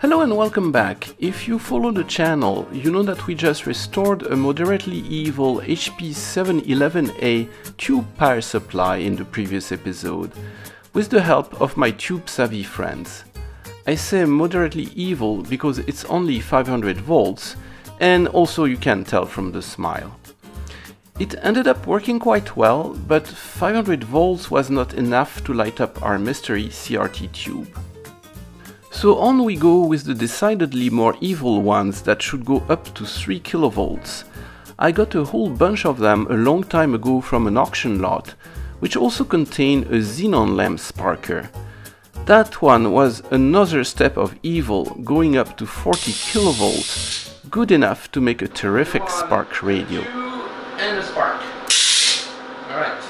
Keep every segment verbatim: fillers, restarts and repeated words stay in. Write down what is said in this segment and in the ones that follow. Hello and welcome back. If you follow the channel, you know that we just restored a moderately evil H P seven eleven A tube power supply in the previous episode, with the help of my tube savvy friends. I say moderately evil because it's only five hundred volts, and also you can tell from the smile. It ended up working quite well, but five hundred volts was not enough to light up our mystery C R T tube. So on we go with the decidedly more evil ones that should go up to three kilovolts. I got a whole bunch of them a long time ago from an auction lot, which also contained a xenon lamp sparker. That one was another step of evil, going up to forty kilovolts, good enough to make a terrific one, spark radio. Two, and a spark. All right.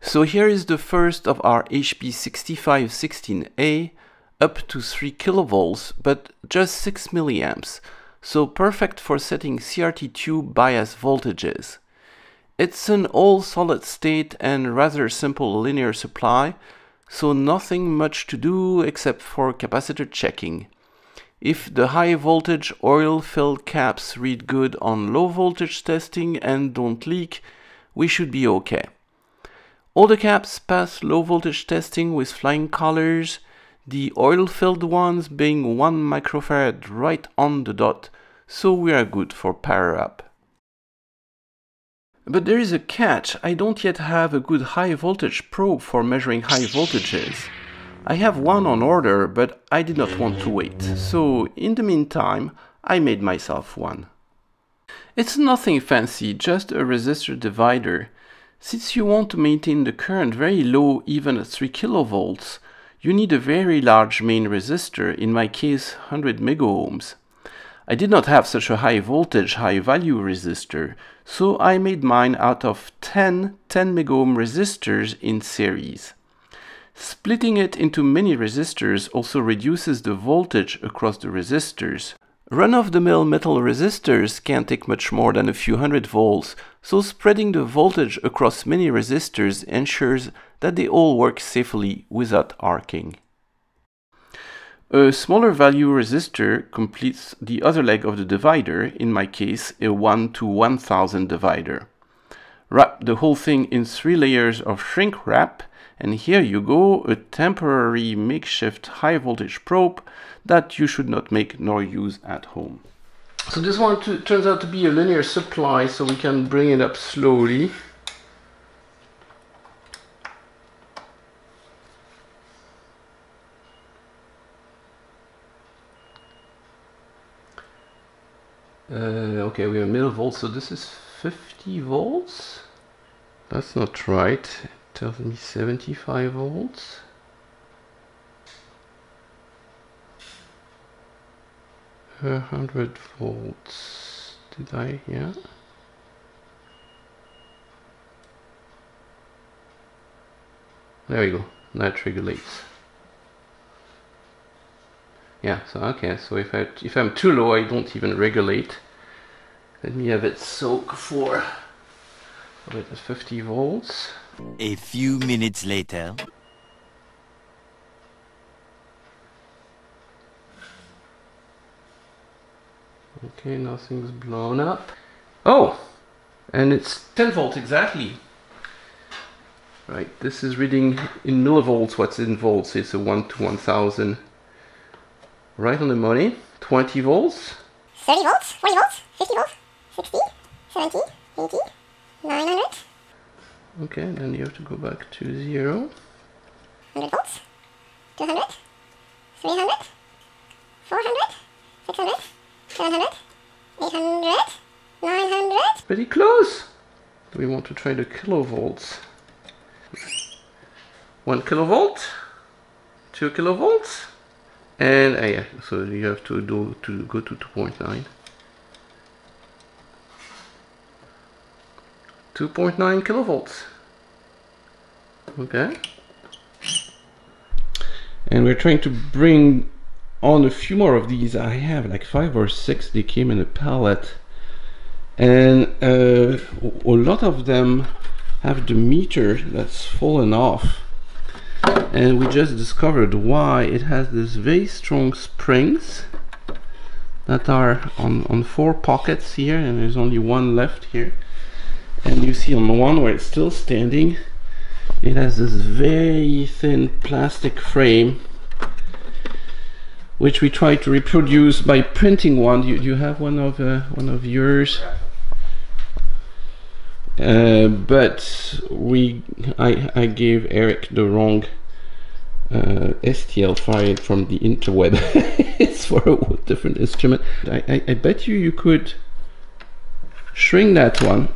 So here is the first of our H P six five one six A. Up to three kilovolts, but just six milliamps, so perfect for setting C R T tube bias voltages. It's an all solid state and rather simple linear supply, so nothing much to do except for capacitor checking. If the high voltage oil filled caps read good on low voltage testing and don't leak, we should be okay. All the caps pass low voltage testing with flying colors, the oil-filled ones being one microfarad right on the dot, so we are good for power-up. But there is a catch. I don't yet have a good high-voltage probe for measuring high voltages. I have one on order, but I did not want to wait, so in the meantime, I made myself one. It's nothing fancy, just a resistor divider. Since you want to maintain the current very low even at three kilovolts, you need a very large main resistor, in my case one hundred mega ohms. I did not have such a high voltage, high value resistor, so I made mine out of ten ten mega ohm resistors in series. Splitting it into many resistors also reduces the voltage across the resistors. Run-of-the-mill metal resistors can't take much more than a few hundred volts, so spreading the voltage across many resistors ensures that they all work safely without arcing. A smaller value resistor completes the other leg of the divider, in my case a one to one thousand divider. Wrap the whole thing in three layers of shrink wrap, and here you go, a temporary makeshift high voltage probe that you should not make nor use at home. So this one to, turns out to be a linear supply, so we can bring it up slowly. Uh, okay, we are millivolts, so this is fifty volts? That's not right. Tells me seventy-five volts. one hundred volts. Did I? Yeah. There we go. That regulates. Yeah. So okay. So if I if I'm too low, I don't even regulate. Let me have it soak for a bit at fifty volts. A few minutes later. Okay, nothing's blown up. Oh! And it's ten volts exactly. Right, this is reading in millivolts what's in volts. It's a one to one thousand. Right on the money. twenty volts. thirty volts, forty volts, fifty volts, sixty, seventy, eighty, nine hundred. Okay, then you have to go back to zero. one hundred volts, two hundred, three hundred, four hundred, six hundred, seven hundred, eight hundred, nine hundred. Pretty close! Do we want to try the kilovolts? one kilovolt, two kilovolts, and uh, yeah, so you have to do to go to two point nine. two point nine kilovolts. Okay. And we're trying to bring on a few more of these. I have like five or six. They came in a pallet. And uh, a lot of them have the meter that's fallen off. and we just discovered why it has these very strong springs that are on, on four pockets here, and there's only one left here. And you see on the one where it's still standing, it has this very thin plastic frame, which we try to reproduce by printing one. You, you have one of uh, one of yours, uh, but we I, I gave Eric the wrong uh, S T L file from the interweb. It's for a different instrument. I, I, I bet you you could shrink that one,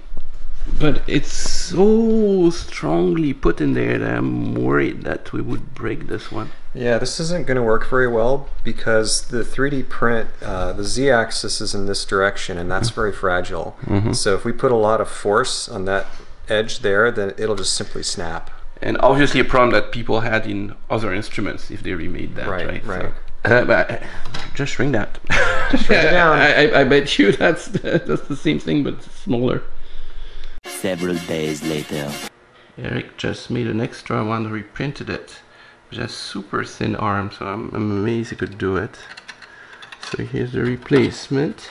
but it's so strongly put in there that I'm worried that we would break this one. Yeah, this isn't going to work very well because the three D print, uh, the z-axis is in this direction, and that's very fragile. Mm-hmm. So if we put a lot of force on that edge there, then it'll just simply snap. And obviously a problem that people had in other instruments if they remade that, right? Right, right. So. Uh, but just shrink that. Just shrink it down. I, I, I bet you that's the, that's the same thing, but smaller. Several days later, Eric just made an extra one, reprinted it. It has super thin arm, so I'm amazed he could do it. So here's the replacement.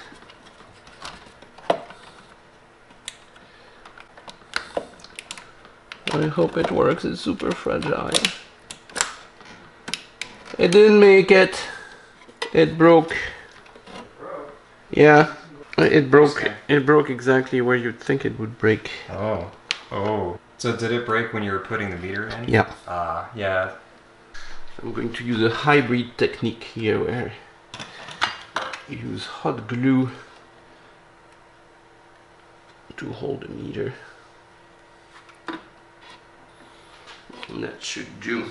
I hope it works, it's super fragile. It didn't make it. It broke. Yeah. It broke. It broke exactly where you'd think it would break. Oh, oh. So did it break when you were putting the meter in? Yeah. Ah, uh, yeah. I'm going to use a hybrid technique here, where you use hot glue to hold the meter. And that should do.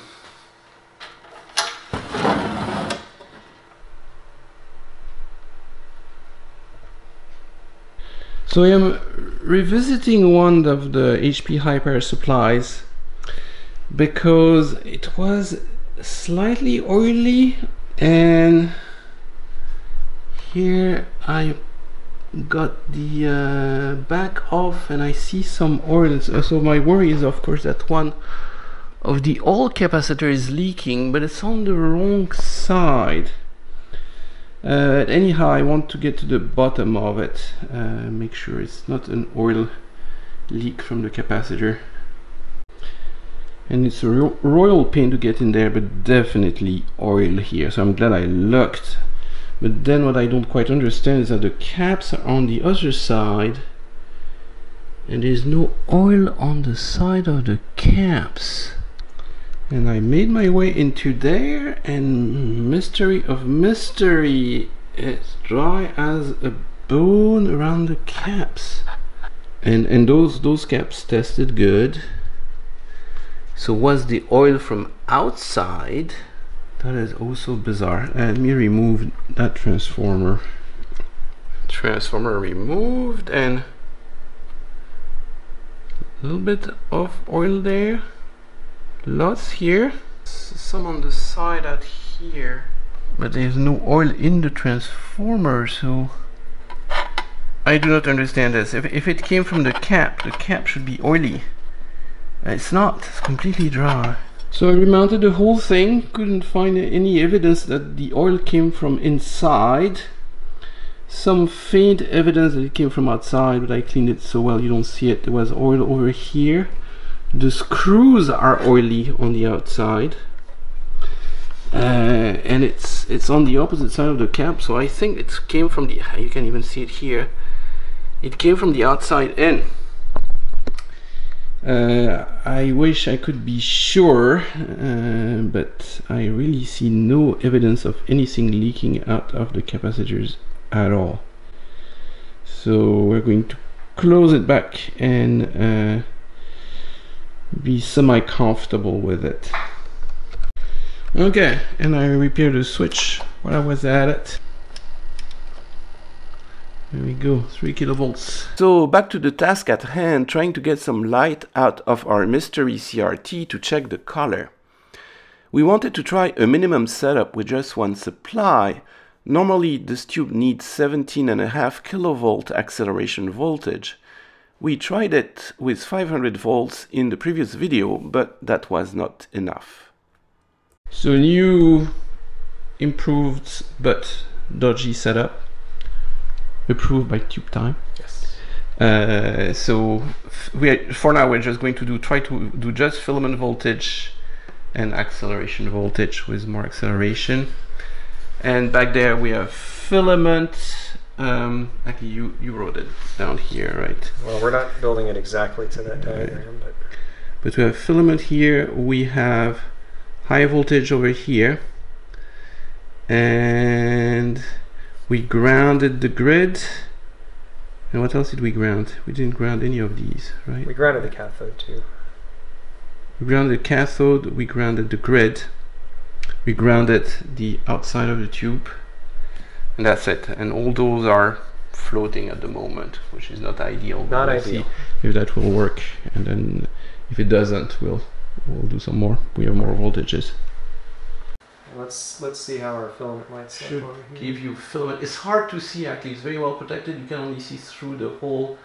So I am revisiting one of the H P Hyper supplies because it was slightly oily, and here I got the uh, back off and I see some oil. So my worry is of course that one of the oil capacitor is leaking, but it's on the wrong side. Uh, anyhow, I want to get to the bottom of it, uh, make sure it's not an oil leak from the capacitor. And it's a ro royal pain to get in there, but definitely oil here, so I'm glad I looked. But then what I don't quite understand is that the caps are on the other side and there's no oil on the side of the caps. And I made my way into there, and mystery of mystery, it's dry as a bone around the caps. And and those those caps tested good. So was the oil from outside? That is also bizarre. Let me remove that transformer. Transformer removed, and a little bit of oil there. Lots here, some on the side out here, but there's no oil in the transformer, so I do not understand this. If, if it came from the cap, the cap should be oily. It's not, it's completely dry. So I remounted the whole thing, couldn't find any evidence that the oil came from inside. Some faint evidence that it came from outside, but I cleaned it so well you don't see it. There was oil over here. The screws are oily on the outside, uh, and it's it's on the opposite side of the cap, so I think it came from the, you can even see it here, it came from the outside in. Uh, I wish I could be sure, uh, but I really see no evidence of anything leaking out of the capacitors at all. So we're going to close it back and uh, be semi-comfortable with it. Okay, and I repaired the switch while I was at it. There we go, three kilovolts. So back to the task at hand, trying to get some light out of our mystery C R T to check the color. We wanted to try a minimum setup with just one supply. Normally this tube needs seventeen point five kilovolt acceleration voltage. We tried it with five hundred volts in the previous video, but that was not enough. So new improved but dodgy setup approved by TubeTime. Yes. Uh, so we are, for now we're just going to do try to do just filament voltage and acceleration voltage with more acceleration. And back there we have filament. Um, actually, you you wrote it down here, right? Well, we're not building it exactly to that diagram, but but we have filament here. We have high voltage over here, and we grounded the grid. And what else did we ground? We didn't ground any of these, right? We grounded the cathode too. We grounded the cathode. We grounded the grid. We grounded the outside of the tube. And that's it. And all those are floating at the moment, which is not ideal. But not we'll ideal. See if that will work, and then if it doesn't, we'll we'll do some more. We have more voltages. Let's let's see how our filament lights should over here. Give you filament. It's hard to see actually. It's very well protected. You can only see through the hole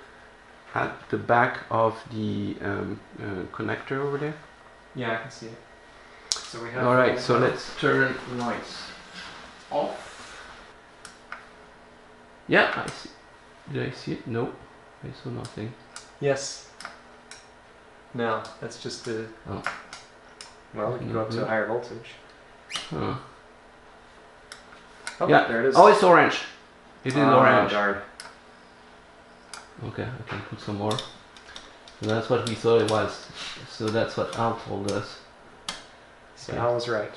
at the back of the um, uh, connector over there. Yeah, I can see it. So we have. All right. So let's turn lights off. Yeah, I see. Did I see it? No, I saw nothing. Yes. No, that's just the. Oh. Well, we can no, go up no. to a higher voltage. Huh. Oh, yeah. There it is. Oh, it's orange. It is oh, orange. Darn. Okay, I can put some more. So that's what we thought it was. So that's what Al told us. So Al was right.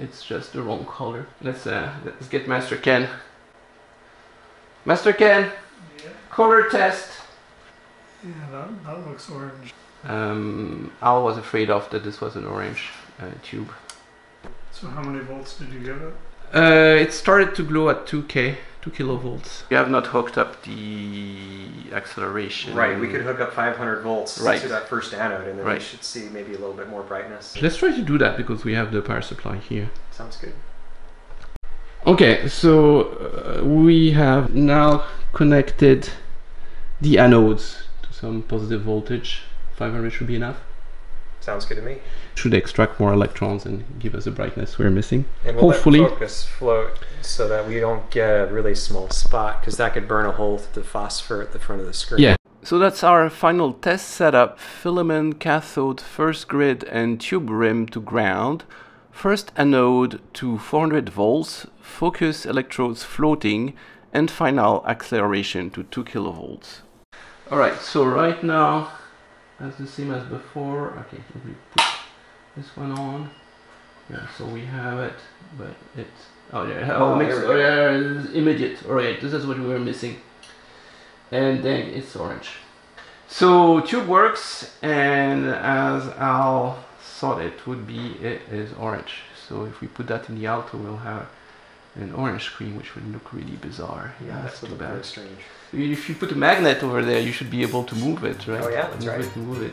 It's just the wrong color. Let's uh, let's get Master Ken. Master Ken, yeah. Color test. Yeah, that, that looks orange. Um, Al was afraid of that. This was an orange uh, tube. So how many volts did you give it? Uh, it started to glow at two K, two kilovolts. We have not hooked up the acceleration. Right, we could hook up five hundred volts right. to that first anode, and then right. we should see maybe a little bit more brightness. Let's try to do that because we have the power supply here. Sounds good. Okay, so uh, we have now connected the anodes to some positive voltage. five hundred should be enough. Sounds good to me. Should extract more electrons and give us the brightness we're missing. And we'll hopefully let focus float so that we don't get a really small spot, because that could burn a hole through the phosphor at the front of the screen. Yeah. So that's our final test setup: filament, cathode, first grid, and tube rim to ground. First anode to four hundred volts, focus electrodes floating, and final acceleration to two kilovolts. All right. So right now. That's the same as before. Okay, let me put this one on. Yeah, so we have it, but it's oh yeah, oh, oh, mixed, oh yeah, it's immediate. All right, this is what we were missing. And then it's orange. So tube works, and as Al thought it would be, it is orange. So if we put that in the alto, we'll have an orange screen, which would look really bizarre. Yeah, yeah that's too bad. Very strange. If you put a magnet over there, you should be able to move it, right? Oh yeah, that's move right. It, move it.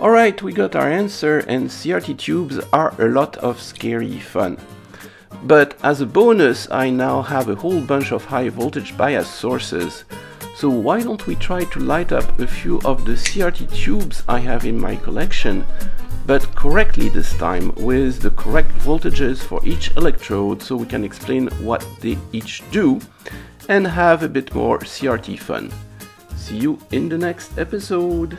All right, we got our answer, and C R T tubes are a lot of scary fun. But as a bonus, I now have a whole bunch of high voltage bias sources. So why don't we try to light up a few of the C R T tubes I have in my collection, but correctly this time, with the correct voltages for each electrode, so we can explain what they each do and have a bit more C R T fun. See you in the next episode!